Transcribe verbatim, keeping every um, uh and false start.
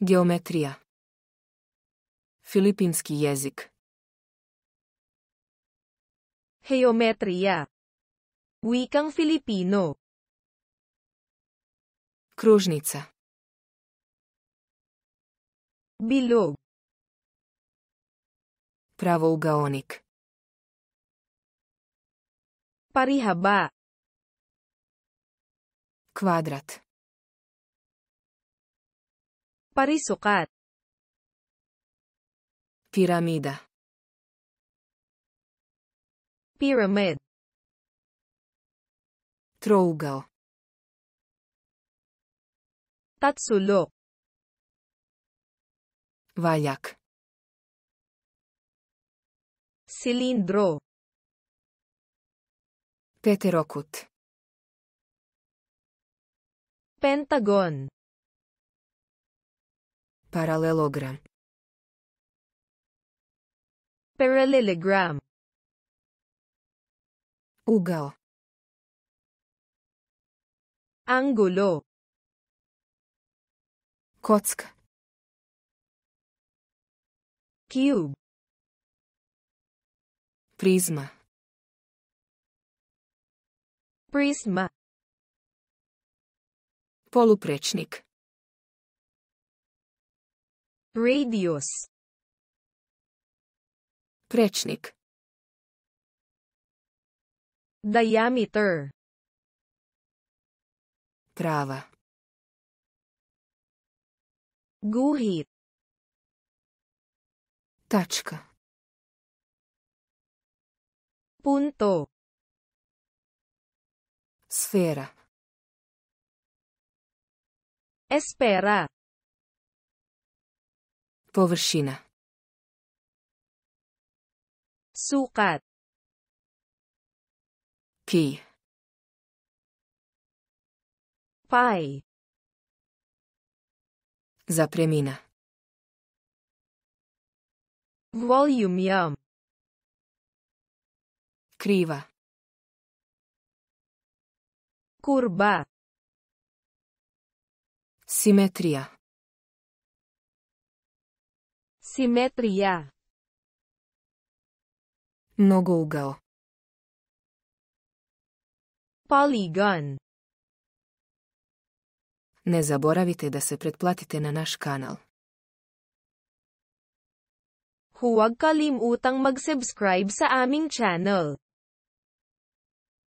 Geometrija. Filipinski jezik. Geometrija. Wikang Filipino. Kružnica. Bilog. Pravougaonik. Parihaba. Kvadrat. Parisukat. Piramida. Pyramid. Trougao. Tatsulok. Valjak. Silindro. Peterokut. Pentagon. Paralelogram. Parallelogram. Ugao. Anggulo. Kocka. Cube. Prizma. Prisma. Poluprečnik. Radius. Prečnik. Diameter. Prava. Guhit. Tačka. Punto. Sfera. Espera. Površina. Sukat. Key. Pai. Zapremina. Volume. Kriva. Kurba. Simetrija. Simetrija. Mnogougao. Polygon. Ne zaboravite da se pretplatite na naš kanal. Huwag kalimutang mag-subscribe sa aming channel.